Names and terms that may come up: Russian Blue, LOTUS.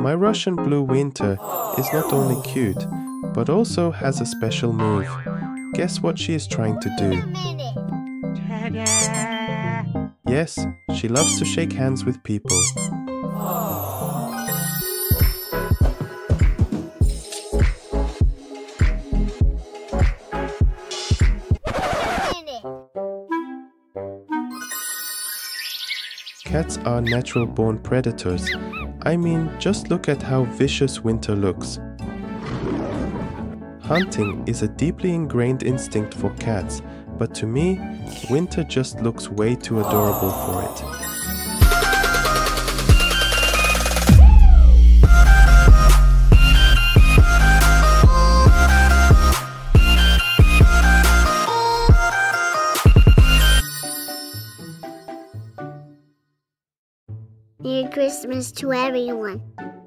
My Russian Blue Winter is not only cute, but also has a special move. Guess what she is trying to do? Yes, she loves to shake hands with people. Cats are natural-born predators. I mean, just look at how vicious Winter looks. Hunting is a deeply ingrained instinct for cats, but to me, Winter just looks way too adorable for it. Merry Christmas to everyone.